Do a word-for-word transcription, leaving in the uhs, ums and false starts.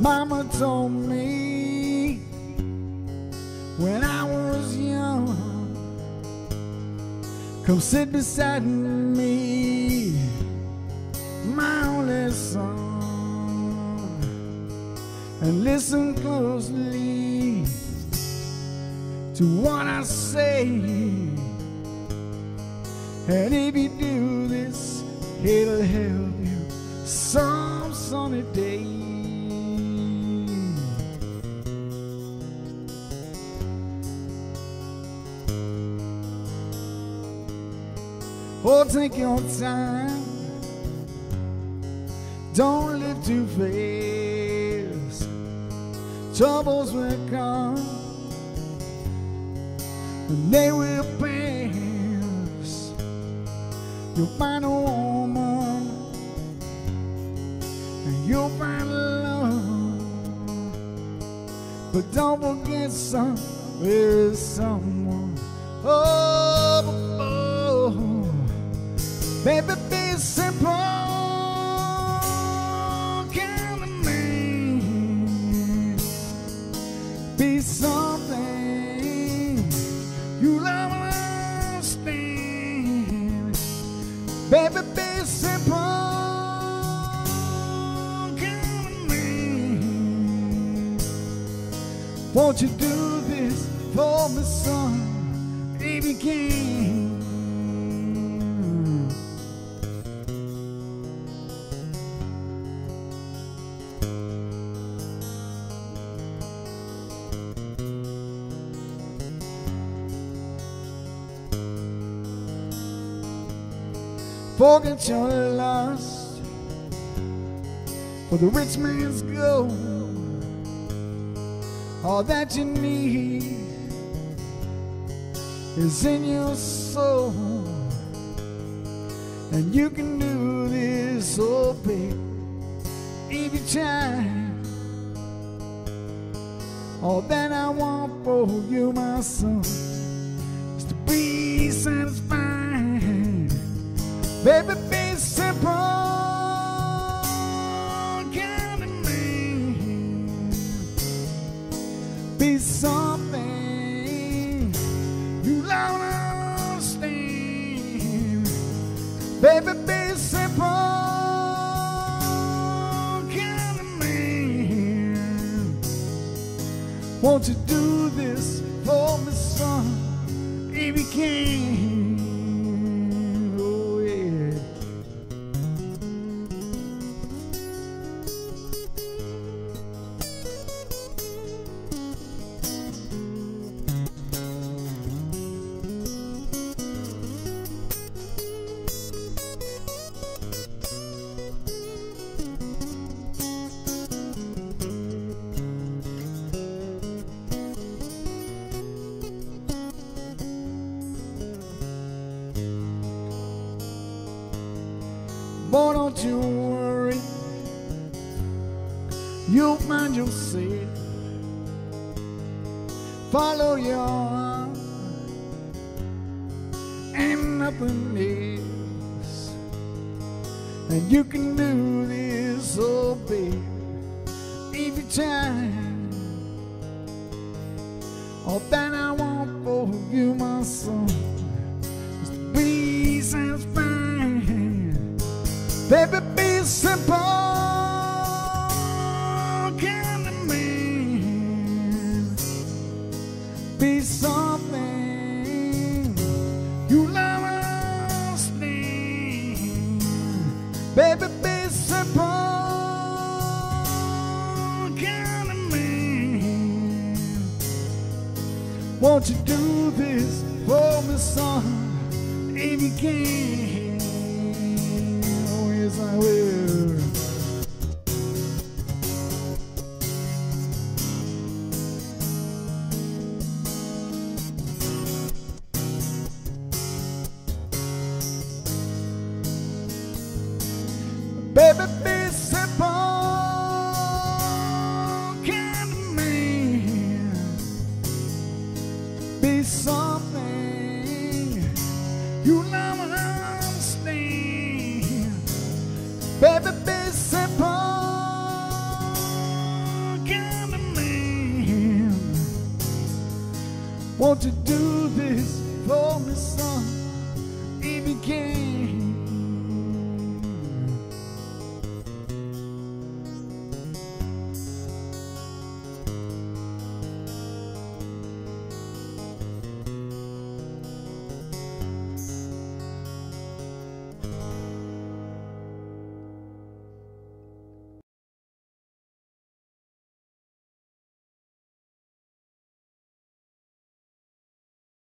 Mama told me when I was young, come sit beside me, my only son, and listen closely to what I say. And if you do this, it'll help you some sunny day. Oh, take your time, don't live too fast. Troubles will come and they will pass. You'll find a woman and you'll find love, but don't forget some, there is someone. Oh, baby, be simple, kind of man. Be something you'll understand. Baby, be simple, kind of man. Won't you do this for me, son, if you can? Forget your lust for the rich man's gold. All that you need is in your soul, and you can do this, oh baby, if you try. All that I want for you, my son, is to be satisfied. Baby, be simple, kind of man. Be something you don't understand. Baby, be simple, kind of man. Won't you do this for me, son, if you can? Boy, don't you worry, you'll find yourself. Follow your heart and nothing else. And you can do this, oh baby, if you try. All that I want for you, my son, is to be satisfied. Baby, be simple, kind of man. Be something you'll understand. Baby, be simple, kind of man. Won't you do this for me, son, if you can? I will. Baby, be simple, can mean be something you never understand. Baby, be simple, can mean. Won't you do this for me, son? It began.